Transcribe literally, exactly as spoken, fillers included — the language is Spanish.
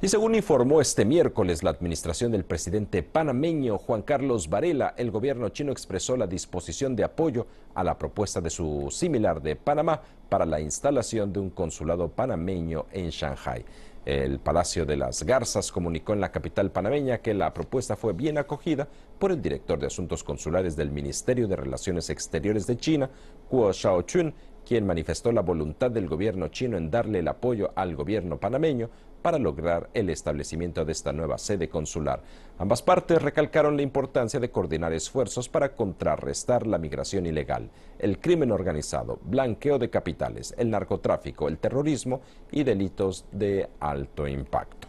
Y según informó este miércoles la administración del presidente panameño Juan Carlos Varela, el gobierno chino expresó la disposición de apoyo a la propuesta de su similar de Panamá para la instalación de un consulado panameño en Shanghai. El Palacio de las Garzas comunicó en la capital panameña que la propuesta fue bien acogida por el director de Asuntos Consulares del Ministerio de Relaciones Exteriores de China, Guo Shaochun, quien manifestó la voluntad del gobierno chino en darle el apoyo al gobierno panameño para lograr el establecimiento de esta nueva sede consular. Ambas partes recalcaron la importancia de coordinar esfuerzos para contrarrestar la migración ilegal, el crimen organizado, blanqueo de capitales, el narcotráfico, el terrorismo y delitos de alto impacto.